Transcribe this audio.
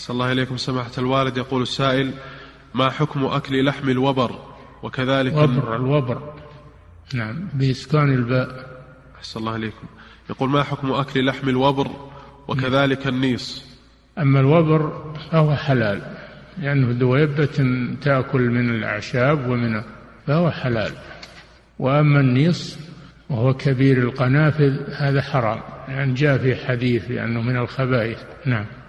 أحسن الله إليكم سماحة الوالد. يقول السائل: ما حكم أكل لحم الوبر وكذلك الوبر؟ نعم بإسكان الباء. أحسن الله إليكم. يقول: ما حكم أكل لحم الوبر وكذلك النيص؟ أما الوبر فهو حلال، لأنه يعني دويبة تأكل من الأعشاب ومن، فهو حلال. وأما النيص وهو كبير القنافذ هذا حرام، يعني جاء في حديث لأنه يعني من الخبائث. نعم.